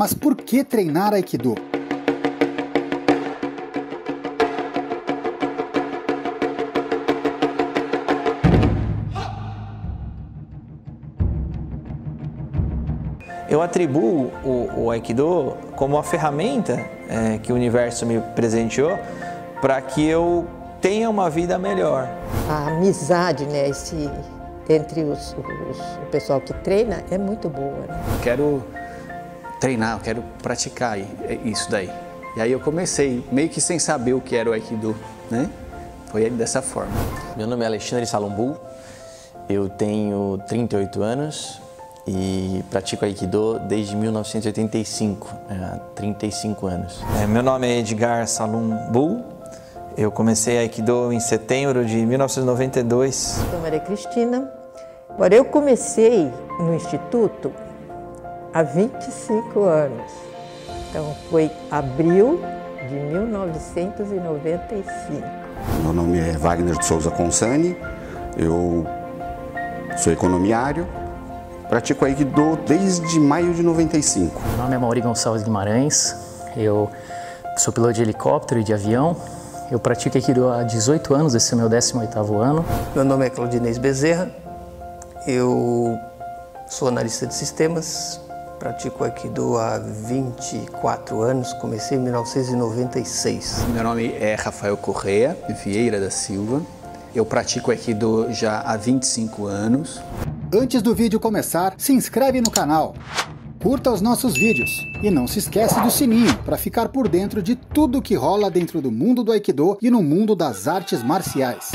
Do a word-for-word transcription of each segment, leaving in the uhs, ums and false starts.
Mas por que treinar Aikido? Eu atribuo o, o Aikido como uma ferramenta é, que o universo me presenteou para que eu tenha uma vida melhor. A amizade, né, esse, entre os, os, o pessoal que treina é muito boa. Né? Eu quero treinar, eu quero praticar isso daí. E aí eu comecei, meio que sem saber o que era o Aikido, né? Foi dessa forma. Meu nome é Alexandre Salumbu, eu tenho trinta e oito anos. E pratico Aikido desde mil novecentos e oitenta e cinco, há trinta e cinco anos. É, meu nome é Edgar Salumbu, eu comecei Aikido em setembro de mil novecentos e noventa e dois. Eu sou Maria Cristina, agora eu comecei no Instituto há vinte e cinco anos, então foi abril de mil novecentos e noventa e cinco. Meu nome é Wagner de Souza Consani, eu sou economiário. Pratico Aikido desde maio de noventa e cinco. Meu nome é Mauri Gonçalves Guimarães, eu sou piloto de helicóptero e de avião. Eu pratico Aikido há dezoito anos, esse é o meu décimo oitavo ano. Meu nome é Claudinei Bezerra, eu sou analista de sistemas, pratico Aikido há vinte e quatro anos, comecei em mil novecentos e noventa e seis. Meu nome é Rafael Correia Vieira da Silva, eu pratico Aikido já há vinte e cinco anos. Antes do vídeo começar, se inscreve no canal, curta os nossos vídeos e não se esquece do sininho para ficar por dentro de tudo que rola dentro do mundo do Aikido e no mundo das artes marciais.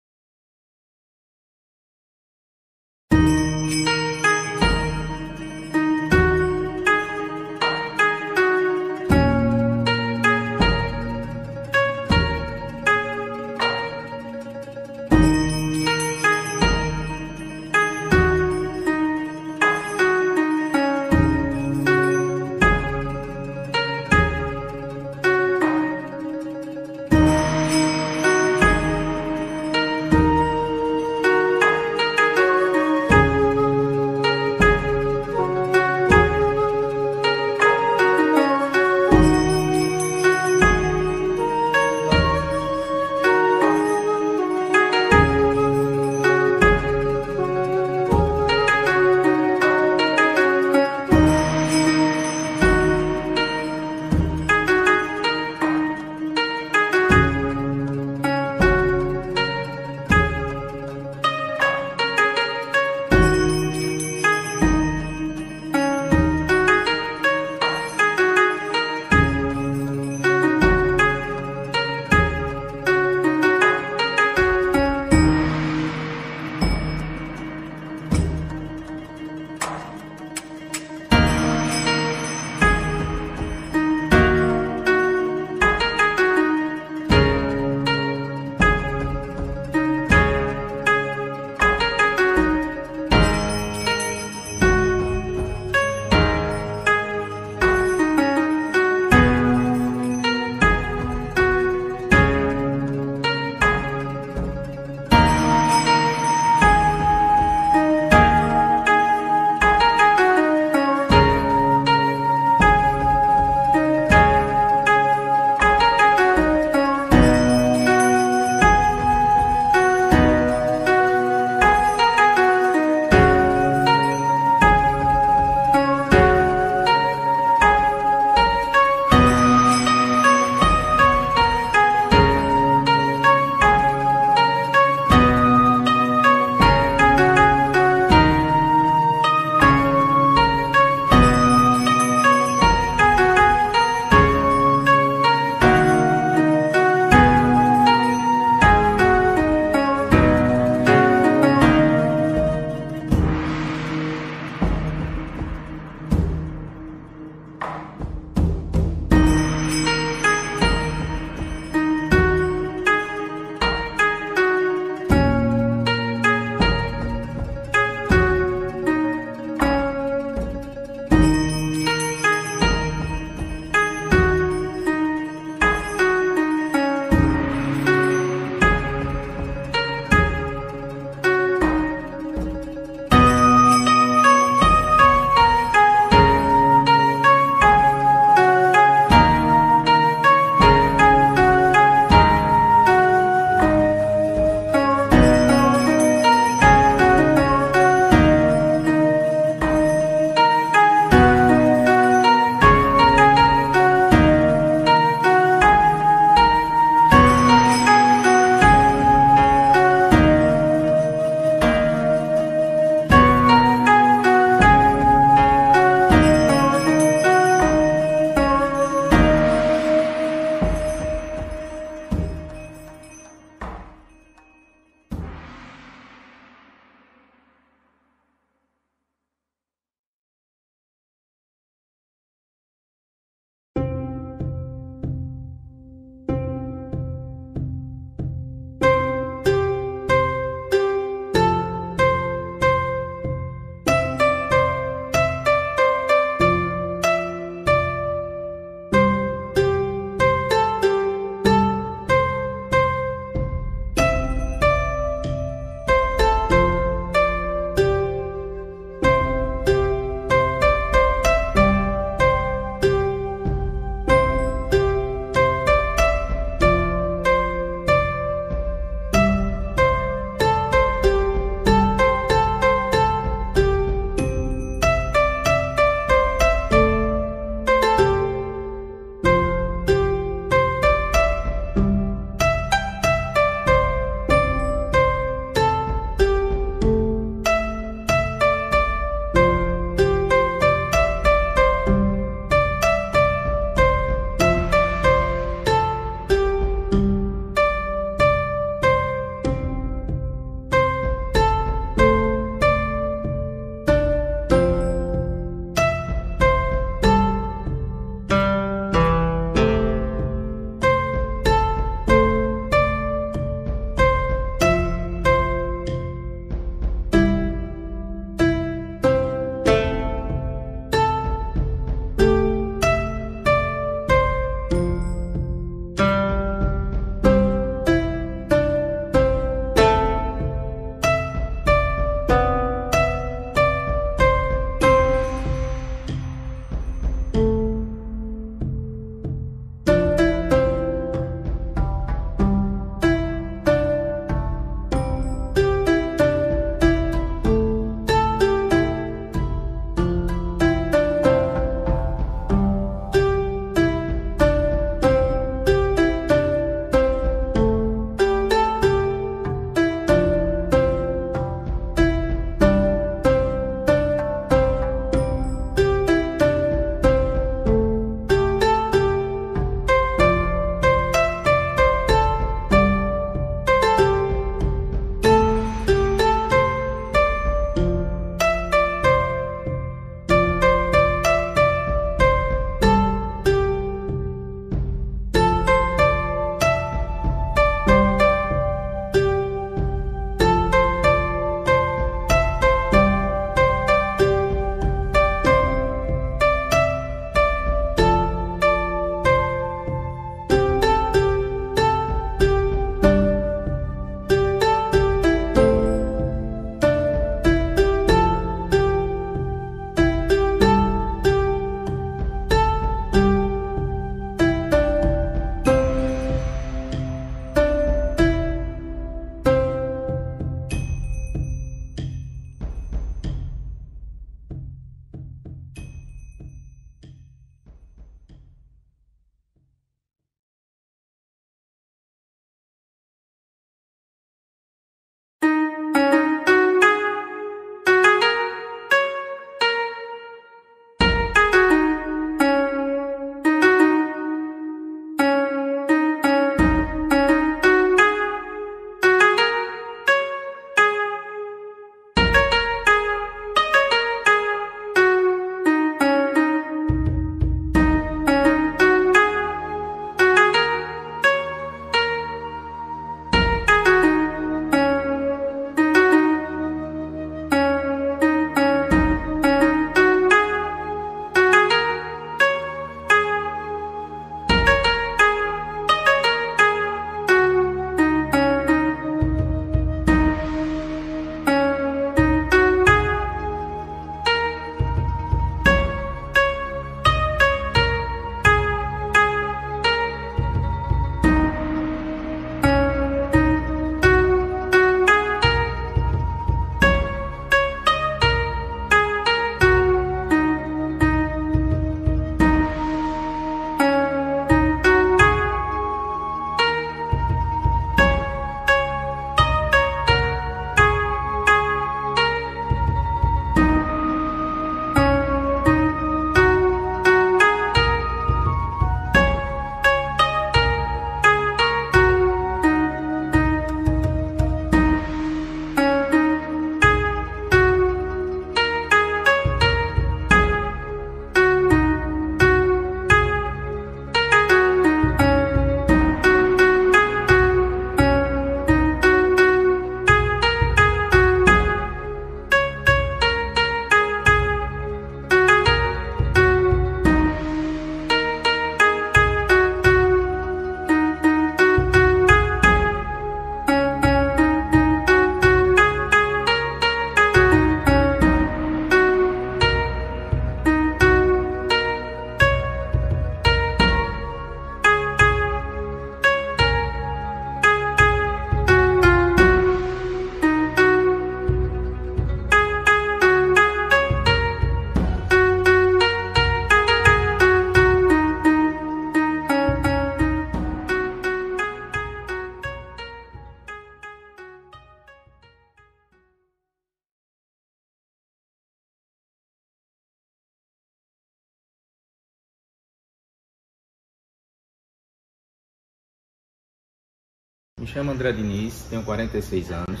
Me chamo André Diniz, tenho quarenta e seis anos,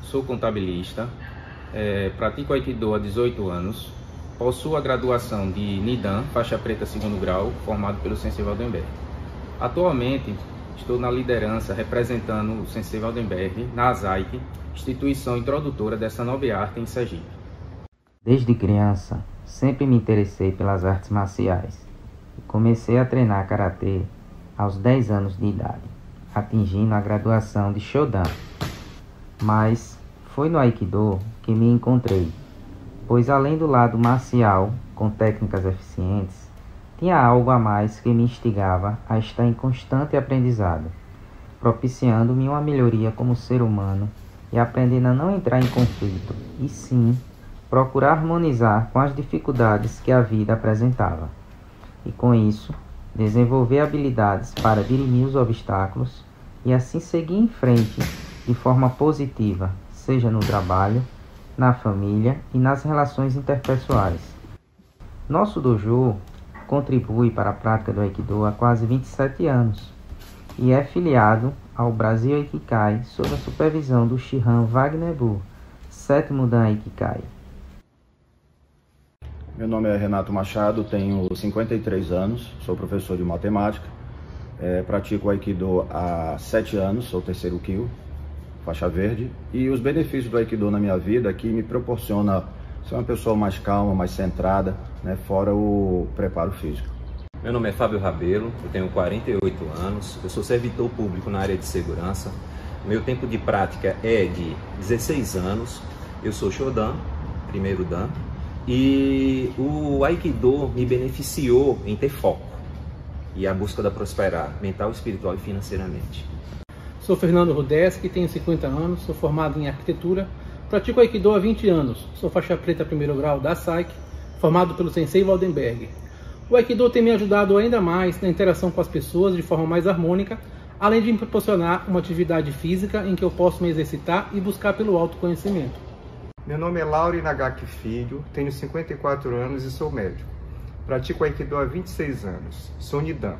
sou contabilista, é, pratico Aikido há dezoito anos, possuo a graduação de Nidan, faixa preta segundo grau, formado pelo Sensei Valdemberg. Atualmente, estou na liderança representando o Sensei Valdemberg na Azaiki, instituição introdutora dessa nova arte em Sergipe. Desde criança, sempre me interessei pelas artes marciais e comecei a treinar karatê aos dez anos de idade, atingindo a graduação de Shodan. Mas foi no Aikido que me encontrei, pois além do lado marcial, com técnicas eficientes, tinha algo a mais que me instigava a estar em constante aprendizado, propiciando-me uma melhoria como ser humano e aprendendo a não entrar em conflito, e sim procurar harmonizar com as dificuldades que a vida apresentava, e com isso desenvolver habilidades para dirimir os obstáculos e assim seguir em frente de forma positiva, seja no trabalho, na família e nas relações interpessoais. Nosso dojo contribui para a prática do Aikido há quase vinte e sete anos e é filiado ao Brasil Aikikai sob a supervisão do Shihan Wagner Bull, sétimo Dan Aikikai. Meu nome é Renato Machado, tenho cinquenta e três anos, sou professor de matemática, é, pratico Aikido há sete anos, sou terceiro Kyo, faixa verde, e os benefícios do Aikido na minha vida que me proporciona ser uma pessoa mais calma, mais centrada, né, fora o preparo físico. Meu nome é Fábio Rabelo, eu tenho quarenta e oito anos, eu sou servidor público na área de segurança, meu tempo de prática é de dezesseis anos, eu sou Shodan, primeiro Dan, e o Aikido me beneficiou em ter foco e a busca da prosperar mental, espiritual e financeiramente. Sou Fernando Rudeschi, tenho cinquenta anos, sou formado em arquitetura, pratico Aikido há vinte anos, sou faixa preta primeiro grau da Saic, formado pelo Sensei Valdemberg. O Aikido tem me ajudado ainda mais na interação com as pessoas de forma mais harmônica, além de me proporcionar uma atividade física em que eu posso me exercitar e buscar pelo autoconhecimento. Meu nome é Laura Nagaki Filho, tenho cinquenta e quatro anos e sou médico. Pratico Aikido há vinte e seis anos, sou Nidan.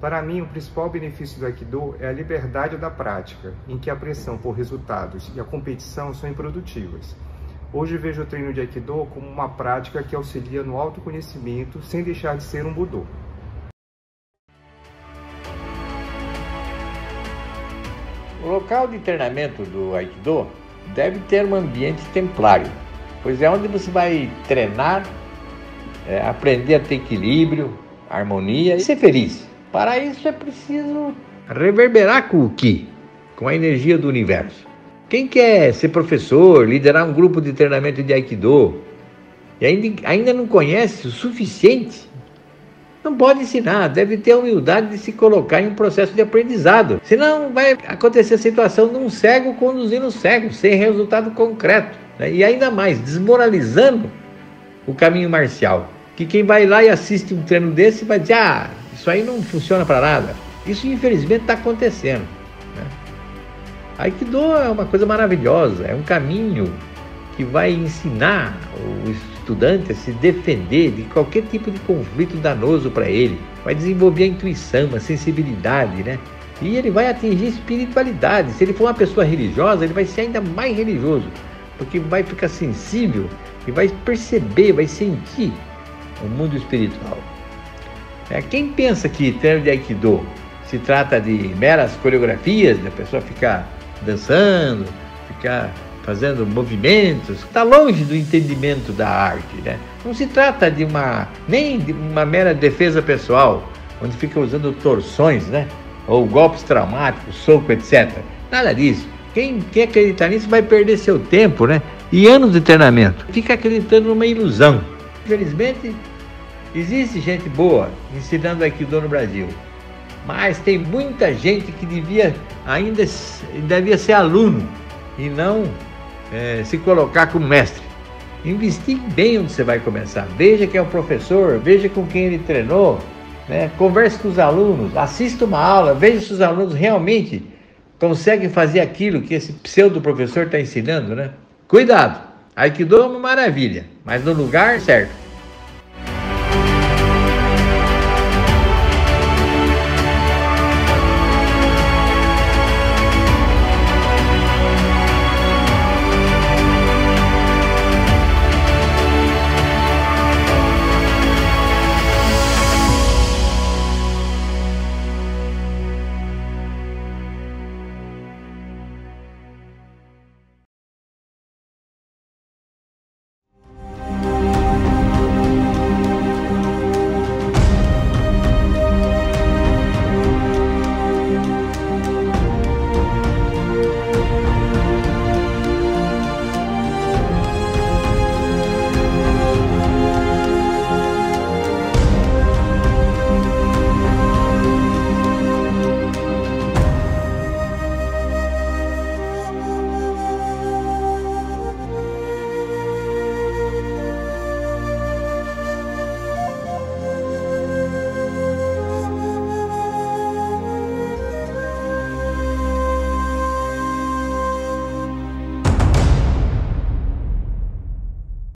Para mim, o principal benefício do Aikido é a liberdade da prática, em que a pressão por resultados e a competição são improdutivas. Hoje vejo o treino de Aikido como uma prática que auxilia no autoconhecimento sem deixar de ser um Budô. O local de treinamento do Aikido deve ter um ambiente templário, pois é onde você vai treinar, é, aprender a ter equilíbrio, harmonia e ser feliz. Para isso é preciso reverberar com o ki, com a energia do universo. Quem quer ser professor, liderar um grupo de treinamento de Aikido e ainda, ainda não conhece o suficiente, não pode ensinar, deve ter a humildade de se colocar em um processo de aprendizado. Senão vai acontecer a situação de um cego conduzindo o cego, sem resultado concreto, né? E ainda mais, desmoralizando o caminho marcial. Que quem vai lá e assiste um treino desse vai dizer, ah, isso aí não funciona para nada. Isso infelizmente está acontecendo, né? Aikido é uma coisa maravilhosa, é um caminho que vai ensinar o estudante a se defender de qualquer tipo de conflito danoso para ele. Vai desenvolver a intuição, a sensibilidade, né? E ele vai atingir espiritualidade. Se ele for uma pessoa religiosa, ele vai ser ainda mais religioso, porque vai ficar sensível e vai perceber, vai sentir o mundo espiritual. É, quem pensa que treino de Aikido se trata de meras coreografias, da pessoa ficar dançando, ficar fazendo movimentos, está longe do entendimento da arte, né? Não se trata de uma, nem de uma mera defesa pessoal, onde fica usando torções, né? Ou golpes traumáticos, soco, etcétera. Nada disso. Quem quer acreditar nisso vai perder seu tempo, né? E anos de treinamento. Fica acreditando numa ilusão. Infelizmente, existe gente boa ensinando Aikido no Brasil, mas tem muita gente que devia ainda devia ser aluno e não É, se colocar como mestre. Investir bem onde você vai começar. Veja quem é o professor, veja com quem ele treinou, né? Converse com os alunos, assista uma aula, veja se os alunos realmente conseguem fazer aquilo que esse pseudo professor está ensinando, né? Cuidado, Aikido é uma maravilha, mas no lugar certo.